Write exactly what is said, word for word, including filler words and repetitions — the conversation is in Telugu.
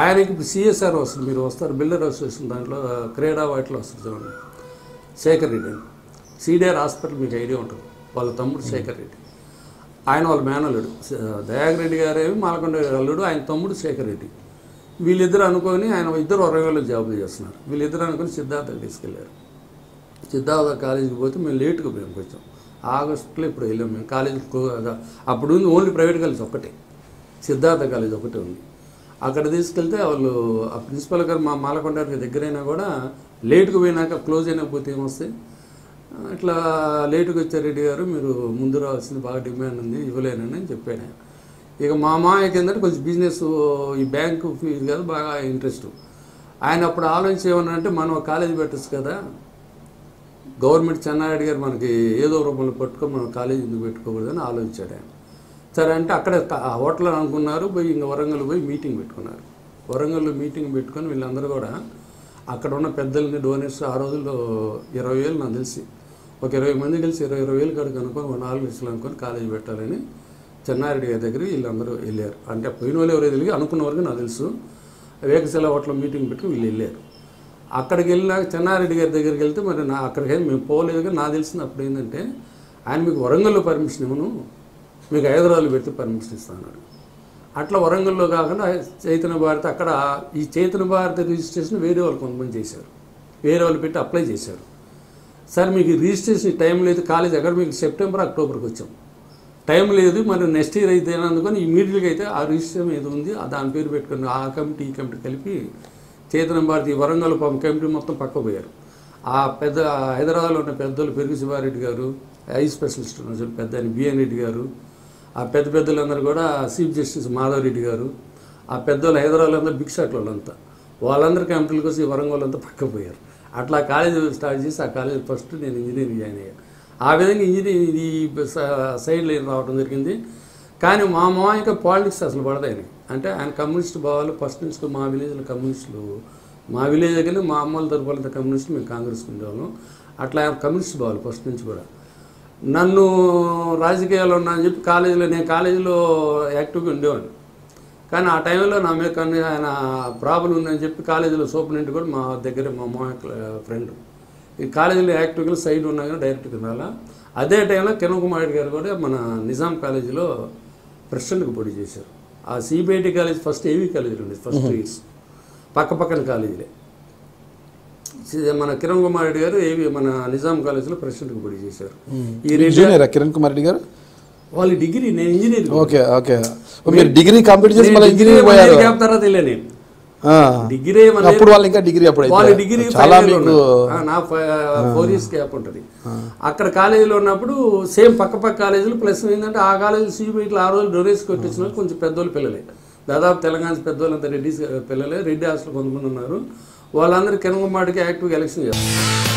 ఆయనకి సిఎస్ఆర్ వస్తుంది, మీరు వస్తారు బిల్డర్ అసోసియేషన్ దాంట్లో క్రీడా వైట్లో వస్తుంది చూడండి, శేఖర్ రెడ్డి అని సిడిఆర్ హాస్పిటల్ మీకు ఐడియా ఉంటుంది, వాళ్ళ తమ్ముడు శేఖర్ రెడ్డి, ఆయన వాళ్ళ మేనల్లుడు దయాకర్ రెడ్డి గారేమి మాలకొండ అల్లుడు, ఆయన తమ్ముడు శేఖర్ రెడ్డి, వీళ్ళిద్దరు అనుకొని ఆయన ఇద్దరు అరవై జాబులు చేస్తున్నారు, వీళ్ళిద్దరు అనుకొని సిద్ధార్థకు తీసుకెళ్ళారు. సిద్ధార్థ కాలేజీకి పోతే మేము లేటుగా మేము వచ్చాం, ఆగస్టులో ఇప్పుడు వెళ్ళాం మేము కాలేజీకి, అప్పుడు ఉంది ఓన్లీ ప్రైవేట్ కాలేజ్ ఒకటే, సిద్ధార్థ కాలేజ్ ఒకటే ఉంది. అక్కడ తీసుకెళ్తే వాళ్ళు ఆ ప్రిన్సిపల్ గారు మా మాలకొండకి దగ్గరైనా కూడా లేటుకు పోయినాక క్లోజ్ అయినకపోతే ఏమొస్తాయి, ఇట్లా లేటుకు వచ్చారు రెడ్డి గారు మీరు ముందు రావాల్సింది, బాగా డిమాండ్ ఉంది ఇవ్వలేనని అని చెప్పాను. ఇక మా మామయ్యకి ఏంటంటే కొంచెం బిజినెస్ ఈ బ్యాంకు ఫీజు కాదు బాగా ఇంట్రెస్ట్, ఆయన అప్పుడు ఆలోచించి ఏమన్నారంటే మనం కాలేజీ పెట్టచ్చు కదా, గవర్నమెంట్ చెన్నారెడ్డి గారు మనకి ఏదో రూపంలో పట్టుకొని మనం కాలేజీ ఎందుకు పెట్టుకోకూడదని ఆలోచించాడు ఆయన. సరే అంటే అక్కడ హోటల్ అనుకున్నారు, పోయి ఇంకా వరంగల్ పోయి మీటింగ్ పెట్టుకున్నారు. వరంగల్లో మీటింగ్ పెట్టుకొని వీళ్ళందరూ కూడా అక్కడ ఉన్న పెద్దల్ని డోనేట్స్ ఆ రోజుల్లో ఇరవై వేలు నాకు తెలిసి ఒక ఇరవై మంది కలిసి ఇరవై ఇరవై వేలు కడుకు అనుకొని ఒక నాలుగు లక్షలు అనుకొని కాలేజీ పెట్టాలని చెన్నారెడ్డి గారి దగ్గర వీళ్ళందరూ వెళ్ళారు. అంటే పోయిన వాళ్ళు ఎవరో తెలియదు, అనుకున్న వరకు నాకు తెలుసు, వేకశల హోటల్లో మీటింగ్ పెట్టుకుని వీళ్ళు వెళ్ళారు. అక్కడికి వెళ్ళినాక చెన్నారెడ్డి గారి దగ్గరికి వెళ్తే మరి నా అక్కడికి మేము పోలేదు కానీ నాకు తెలిసింది అప్పుడు ఏంటంటే ఆయన మీకు వరంగల్లో పర్మిషన్ ఇవ్వను, మీకు హైదరాబాద్లో పెడితే పర్మిషన్ ఇస్తానన్నాడు. అట్లా వరంగల్లో కాకుండా చైతన్య భారతి, అక్కడ ఈ చైతన్య భారతి రిజిస్ట్రేషన్ వేరే వాళ్ళు కొంతమంది చేశారు, వేరే వాళ్ళు పెట్టి అప్లై చేశారు. సార్ మీకు రిజిస్ట్రేషన్ టైం లేదు కాలేజ్, అక్కడ మీకు సెప్టెంబర్ అక్టోబర్కి వచ్చాం, టైం లేదు మరి నెక్స్ట్ ఇయర్ అయితే అందుకని ఇమీడియట్గా అయితే ఆ రిజిస్ట్రేషన్ ఏదో ఉంది దాని పేరు పెట్టుకుని ఆ కమిటీ ఈ కమిటీ కలిపి చైతన్య భారతి వరంగల్ కమిటీ మొత్తం పక్క పోయారు. ఆ పెద్ద హైదరాబాద్లో ఉన్న పెద్దలు పెరుగు శివారెడ్డి గారు, ఐ స్పెషలిస్ట్ ఉన్నారు పెద్ద ఆయన బిఎన్ రెడ్డి గారు, ఆ పెద్ద పెద్దలందరూ కూడా చీఫ్ జస్టిస్ మాధవరెడ్డి గారు, ఆ పెద్దలు హైదరాబాద్లో అందరూ బిగ్ షాట్ వాళ్ళంతా, వాళ్ళందరూ కమిటీలకు వచ్చి వరంగల్ అంతా పక్కపోయారు. అట్లా కాలేజీ స్టార్ట్ చేసి ఆ కాలేజీ ఫస్ట్ నేను ఇంజనీరింగ్ జాయిన్ అయ్యాను. ఆ విధంగా ఇంజనీరింగ్ ఈ సైడ్ లైన్ రావడం జరిగింది. కానీ మా మా ఇంకా పాలిటిక్స్ అసలు పడదాయని, అంటే ఆయన కమ్యూనిస్ట్ భావాలు ఫస్ట్ నుంచి, మా విలేజ్లో కమ్యూనిస్టులు, మా విలేజ్ దగ్గర మా అమ్మల తరపులంత కమ్యూనిస్టులు, మేము కాంగ్రెస్ ఉండేవాళ్ళం, అట్లా ఆయన కమ్యూనిస్ట్ భావాలు ఫస్ట్ నుంచి కూడా. నన్ను రాజకీయాల్లో ఉన్నా అని చెప్పి కాలేజీలో నేను కాలేజీలో యాక్టివ్గా ఉండేవాడిని, కానీ ఆ టైంలో నా మీద కొన్ని ఆయన ప్రాబ్లం ఉందని చెప్పి కాలేజీలో సూపరింటెండెంట్ కూడా మా దగ్గర మా మా ఫ్రెండ్, ఈ కాలేజీలో యాక్టివ్గా సైడ్ ఉన్నా కానీ డైరెక్ట్గా రాలా. అదే టైంలో కిరణ్కుమార్ రెడ్డి గారు కూడా మన నిజాం కాలేజీలో ప్రెసిడెంట్కి పోటీ చేశారు. ఆ సిబిఐటి కాలేజ్ ఫస్ట్ ఏవీ కాలేజీలు ఉండేది, ఫస్ట్ ఇయర్స్ పక్క పక్కన కాలేజీలే. మన కిరణ్ కుమార్ రెడ్డి గారు ఏవి మన నిజాం కాలేజీలో ప్రెసిడెంట్కి పోటీ చేశారు. ఈ రెడ్డి కిరణ్ కుమార్ రెడ్డి గారు వాళ్ళు డిగ్రీ, నేను ఇంజనీరింగ్ తర్వాత వెళ్ళా, నేను డిగ్రీ డిగ్రీ నా ఫోర్ ఇయర్స్ గ్యాప్ ఉంటుంది. అక్కడ కాలేజీలో ఉన్నప్పుడు సేమ్ పక్క పక్క కాలేజీలు, ప్లస్ ఏంటంటే ఆ కాలేజీ సిబిఐటీలో ఆ రోజు డొనేషన్ కొట్టించిన వాళ్ళు కొంచెం పెద్దోళ్ళు పిల్లలే, దాదాపు తెలంగాణ పెద్దోళ్ళంతా రెడ్డి పిల్లలే, రెడ్డి హాస్టల్ కొంతమంది ఉన్నారు, వాళ్ళందరూ కిరణ్ కుమార్కి యాక్టివ్గా ఎలక్షన్ చేస్తారు.